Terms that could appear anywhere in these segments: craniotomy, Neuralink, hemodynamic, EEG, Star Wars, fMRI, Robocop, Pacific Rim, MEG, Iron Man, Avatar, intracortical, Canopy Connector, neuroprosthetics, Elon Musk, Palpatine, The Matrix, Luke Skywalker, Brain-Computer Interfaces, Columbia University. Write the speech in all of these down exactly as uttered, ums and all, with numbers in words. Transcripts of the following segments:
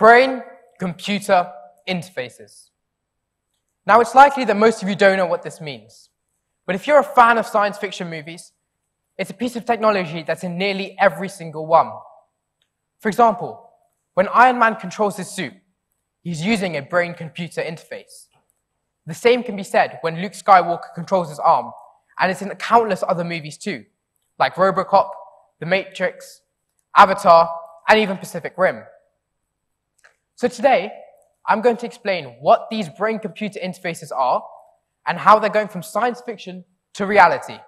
Brain-Computer Interfaces. Now, it's likely that most of you don't know what this means, but if you're a fan of science fiction movies, it's a piece of technology that's in nearly every single one. For example, when Iron Man controls his suit, he's using a brain-computer interface. The same can be said when Luke Skywalker controls his arm, and it's in countless other movies too, like Robocop, The Matrix, Avatar, and even Pacific Rim. So today, I'm going to explain what these brain-computer interfaces are and how they're going from science fiction to reality,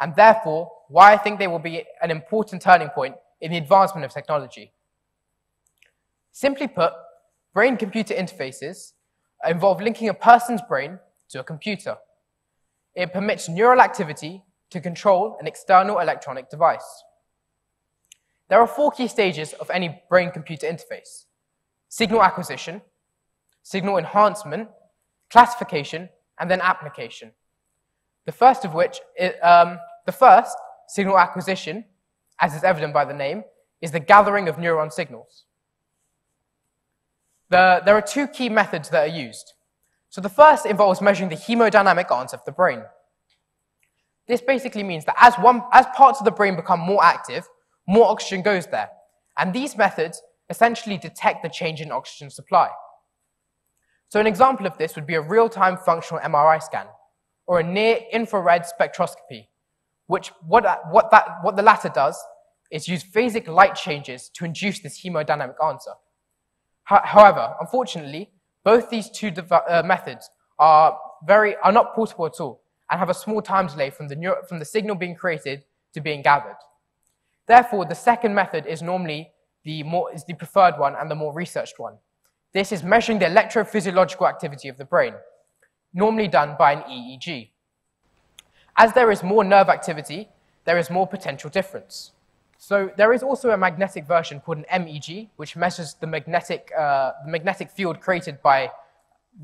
and therefore why I think they will be an important turning point in the advancement of technology. Simply put, brain-computer interfaces involve linking a person's brain to a computer. It permits neural activity to control an external electronic device. There are four key stages of any brain-computer interface: signal acquisition, signal enhancement, classification, and then application. The first of which, um, the first, signal acquisition, as is evident by the name, is the gathering of neuron signals. The, there are two key methods that are used. So the first involves measuring the hemodynamic arms of the brain. This basically means that as, one, as parts of the brain become more active, more oxygen goes there, and these methods essentially detect the change in oxygen supply. So an example of this would be a real-time functional M R I scan, or a near-infrared spectroscopy, which what, what, that, what the latter does is use phasic light changes to induce this hemodynamic answer. However, unfortunately, both these two uh, methods are, very, are not portable at all and have a small time delay from the, from the signal being created to being gathered. Therefore, the second method is normally the, more, is the preferred one and the more researched one. This is measuring the electrophysiological activity of the brain, normally done by an E E G. As there is more nerve activity, there is more potential difference. So there is also a magnetic version called an M E G, which measures the magnetic, uh, the magnetic field created by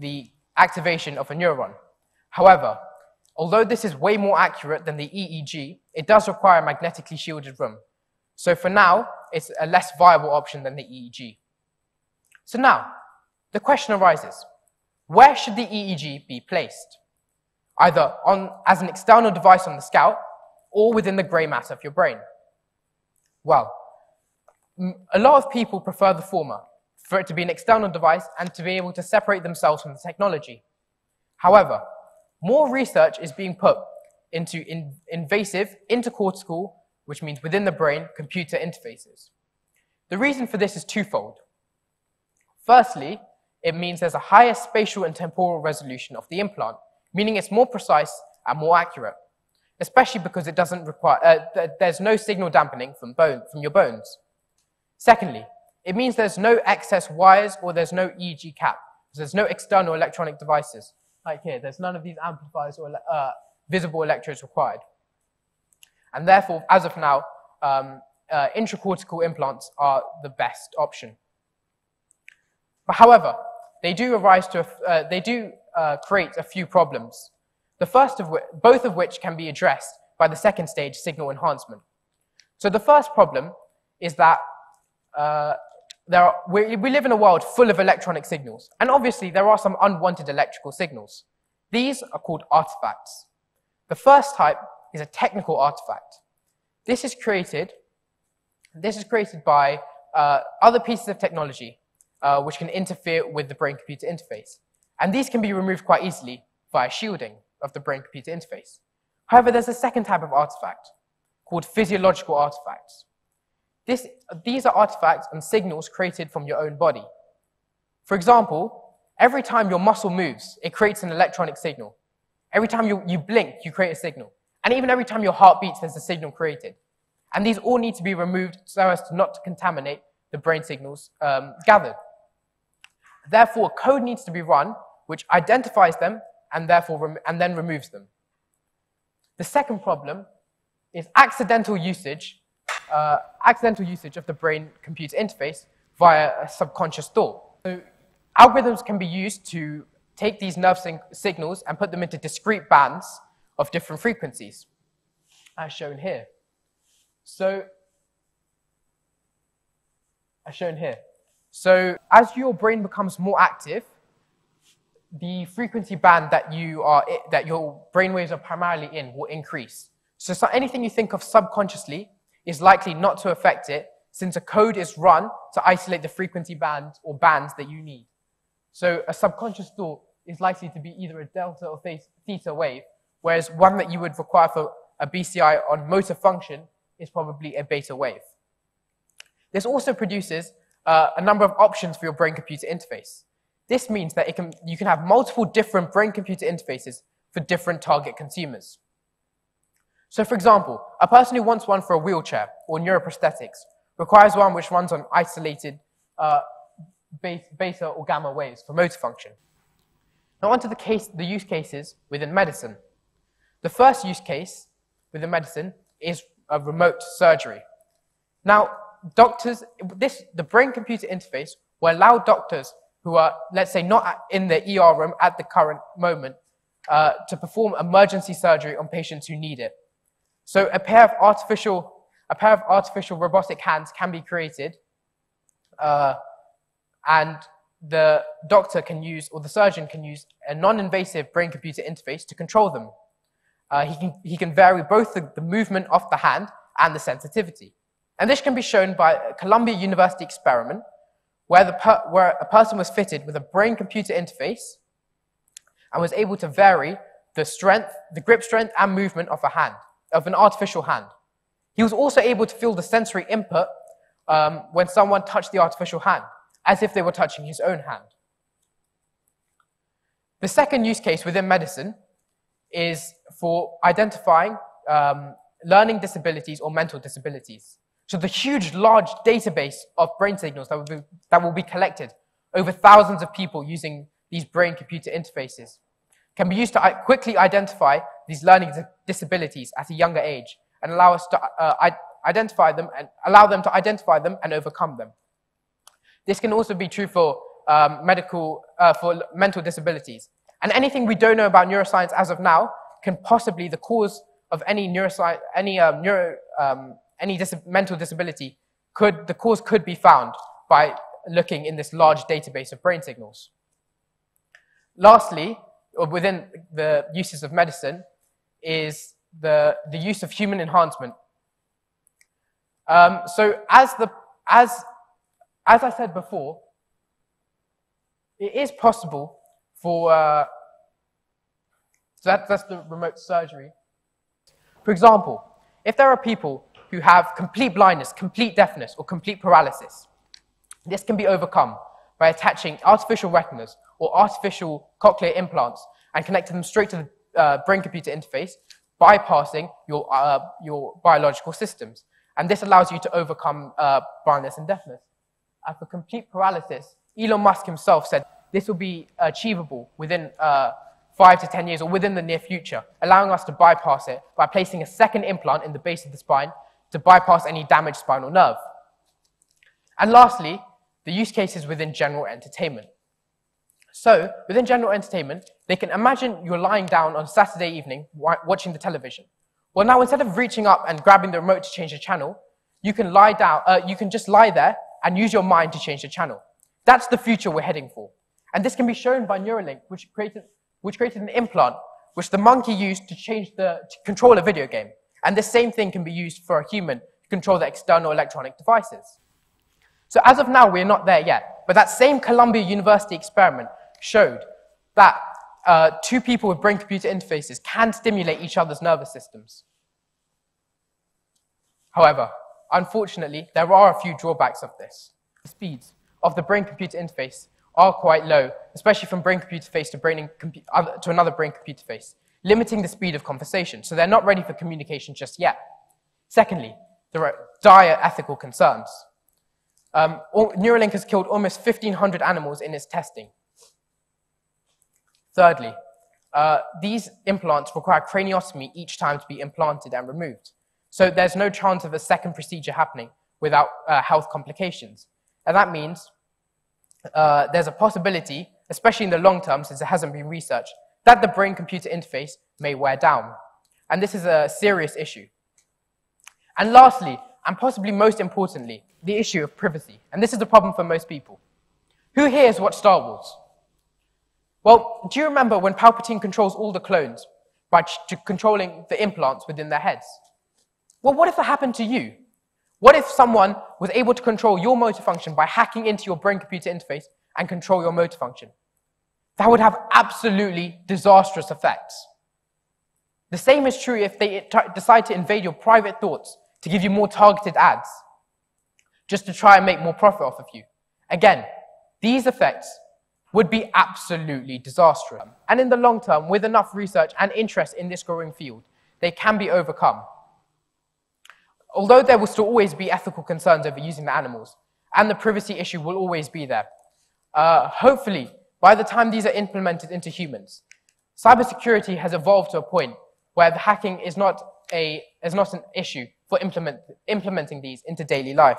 the activation of a neuron. However, although this is way more accurate than the E E G, it does require a magnetically shielded room. So for now, it's a less viable option than the E E G. So now, the question arises, where should the E E G be placed? Either on, as an external device on the scalp, or within the grey matter of your brain. Well, a lot of people prefer the former, for it to be an external device and to be able to separate themselves from the technology. However, more research is being put into in, invasive, intracortical, which means within the brain, computer interfaces. The reason for this is twofold. Firstly, it means there's a higher spatial and temporal resolution of the implant, meaning it's more precise and more accurate, especially because it doesn't require, uh, there's no signal dampening from, bone, from your bones. Secondly, it means there's no excess wires or there's no E E G cap, so there's no external electronic devices. Like here, there's none of these amplifiers or uh, visible electrodes required. And therefore, as of now, um, uh, intracortical implants are the best option. But however, they do arise to a, uh, they do uh, create a few problems. The first of which, both of which can be addressed by the second stage, signal enhancement. So the first problem is that uh, there are, we, we live in a world full of electronic signals, and obviously there are some unwanted electrical signals. These are called artifacts. The first type is a technical artifact. This is created. This is created by uh, other pieces of technology, Uh, which can interfere with the brain-computer interface. And these can be removed quite easily via shielding of the brain-computer interface. However, there's a second type of artifact called physiological artifacts. This, these are artifacts and signals created from your own body. For example, every time your muscle moves, it creates an electronic signal. Every time you, you blink, you create a signal. And even every time your heart beats, there's a signal created. And these all need to be removed so as to not to contaminate the brain signals um, gathered. Therefore, code needs to be run, which identifies them and, therefore and then removes them. The second problem is accidental usage, uh, accidental usage of the brain-computer interface via a subconscious thought. So, algorithms can be used to take these nerve signals and put them into discrete bands of different frequencies, as shown here. So, as shown here. So as your brain becomes more active, the frequency band that you are that your brainwaves are primarily in will increase. So, so anything you think of subconsciously is likely not to affect it, since a code is run to isolate the frequency band or bands that you need. So a subconscious thought is likely to be either a delta or theta wave, whereas one that you would require for a B C I on motor function is probably a beta wave. This also produces uh, a number of options for your brain-computer interface. This means that it can, you can have multiple different brain-computer interfaces for different target consumers. So for example, a person who wants one for a wheelchair or neuroprosthetics requires one which runs on isolated uh, beta or gamma waves for motor function. Now onto the, case, the use cases within medicine. The first use case within medicine is a remote surgery. Now, doctors, this, the brain-computer interface will allow doctors who are, let's say, not in the E R room at the current moment uh, to perform emergency surgery on patients who need it. So a pair of artificial A pair of artificial robotic hands can be created, uh, and the doctor can use, or the surgeon can use, a non-invasive brain-computer interface to control them. Uh, he, can, he can vary both the, the movement of the hand and the sensitivity. And this can be shown by a Columbia University experiment where, the per, where a person was fitted with a brain-computer interface and was able to vary the strength, the grip strength and movement of a hand, of an artificial hand. He was also able to feel the sensory input um, when someone touched the artificial hand, as if they were touching his own hand. The second use case within medicine is for identifying um, learning disabilities or mental disabilities. So the huge, large database of brain signals that will be, that will be collected over thousands of people using these brain-computer interfaces can be used to quickly identify these learning disabilities at a younger age, and allow us to uh, identify them and allow them to identify them and overcome them. This can also be true for um, medical, uh, for mental disabilities. And anything we don't know about neuroscience as of now can possibly be the cause of any neuroscience, any um, neuro, um, any dis mental disability. Could the cause could be found by looking in this large database of brain signals. Lastly, or within the uses of medicine, is The, the use of human enhancement. Um, so as, the, as, as I said before, it is possible for, uh, so that, that's the remote surgery. For example, if there are people who have complete blindness, complete deafness, or complete paralysis, this can be overcome by attaching artificial retinas or artificial cochlear implants and connecting them straight to the uh, brain-computer interface, bypassing your, uh, your biological systems. And this allows you to overcome uh, blindness and deafness. As for complete paralysis, Elon Musk himself said this will be achievable within uh, five to ten years or within the near future, allowing us to bypass it by placing a second implant in the base of the spine to bypass any damaged spinal nerve. And lastly, the use cases within general entertainment. So, within general entertainment, they can imagine you're lying down on Saturday evening watching the television. Well, now instead of reaching up and grabbing the remote to change the channel, you can lie down. Uh, you can just lie there and use your mind to change the channel. That's the future we're heading for, and this can be shown by Neuralink, which created which created an implant which the monkey used to change the to control a video game. And the same thing can be used for a human to control the external electronic devices. So, as of now, we're not there yet, but that same Columbia University experiment showed that uh, two people with brain-computer interfaces can stimulate each other's nervous systems. However, unfortunately, there are a few drawbacks of this. The speeds of the brain-computer interface are quite low, especially from brain-computer face to, brain other, to another brain-computer face, limiting the speed of conversation, so they're not ready for communication just yet. Secondly, there are dire ethical concerns. Um, Neuralink has killed almost fifteen hundred animals in its testing. Thirdly, uh, these implants require craniotomy each time to be implanted and removed. So there's no chance of a second procedure happening without uh, health complications. And that means uh, there's a possibility, especially in the long term since it hasn't been researched, that the brain-computer interface may wear down. And this is a serious issue. And lastly, and possibly most importantly, the issue of privacy. And this is a problem for most people. Who here has watched Star Wars? Well, do you remember when Palpatine controls all the clones by controlling the implants within their heads? Well, what if that happened to you? What if someone was able to control your motor function by hacking into your brain-computer interface and control your motor function? That would have absolutely disastrous effects. The same is true if they decide to invade your private thoughts to give you more targeted ads, just to try and make more profit off of you. Again, these effects would be absolutely disastrous. And in the long term, with enough research and interest in this growing field, they can be overcome. Although there will still always be ethical concerns over using the animals, and the privacy issue will always be there. Uh, hopefully, by the time these are implemented into humans, cybersecurity has evolved to a point where the hacking is not, a, is not an issue for implement, implementing these into daily life.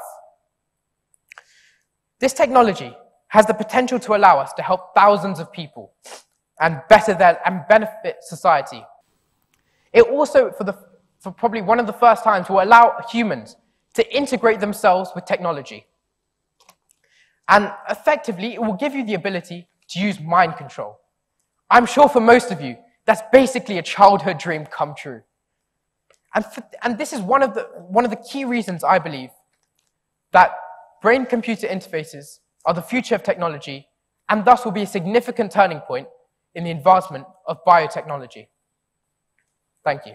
This technology has the potential to allow us to help thousands of people and better their, and benefit society. It also, for, the, for probably one of the first times, will allow humans to integrate themselves with technology. And effectively, it will give you the ability to use mind control. I'm sure for most of you, that's basically a childhood dream come true. And, for, and this is one of, the, one of the key reasons I believe that brain-computer interfaces are the future of technology and thus will be a significant turning point in the advancement of biotechnology. Thank you.